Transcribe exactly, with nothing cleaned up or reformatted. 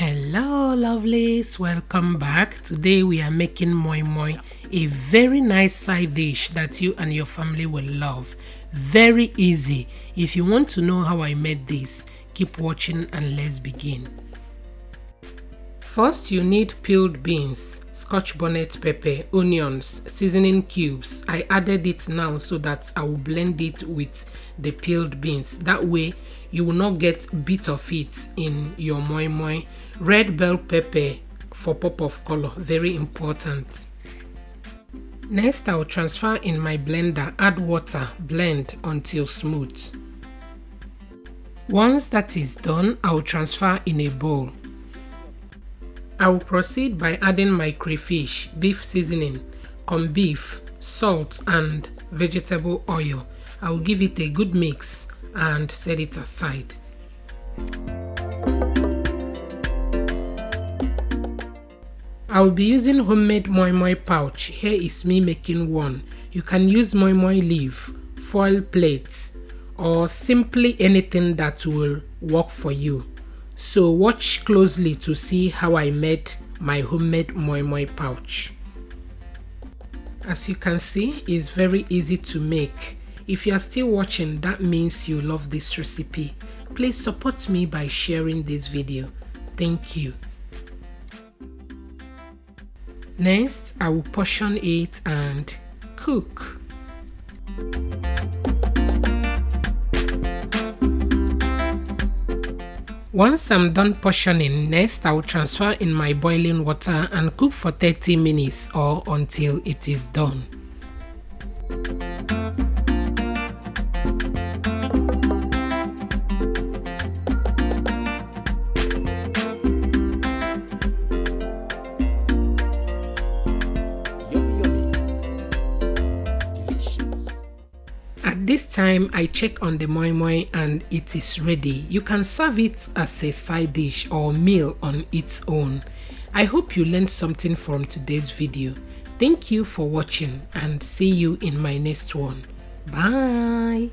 Hello lovelies, welcome back. Today we are making moi moi, a very nice side dish that you and your family will love. Very easy. If you want to know how I made this, keep watching and let's begin. First, you need peeled beans, Scotch bonnet pepper, onions, seasoning cubes. I added it now so that I will blend it with the peeled beans. That way you will not get a bit of it in your moi moi. Red bell pepper for pop of color, very important. Next, I will transfer in my blender, add water, blend until smooth. Once that is done, I will transfer in a bowl. I will proceed by adding my crayfish, beef seasoning, corned beef, salt and vegetable oil. I will give it a good mix and set it aside. I will be using homemade moi moi pouch. Here is me making one. You can use moi moi leaf, foil plates, or simply anything that will work for you. So watch closely to see how I made my homemade moi moi pouch. As you can see, it's very easy to make. If you are still watching, that means you love this recipe. Please support me by sharing this video. Thank you. Next, I will portion it and cook. Once I'm done portioning, next I will transfer in my boiling water and cook for thirty minutes or until it is done. At this time, I check on the moi moi and it is ready. You can serve it as a side dish or meal on its own. I hope you learned something from today's video. Thank you for watching and see you in my next one. Bye!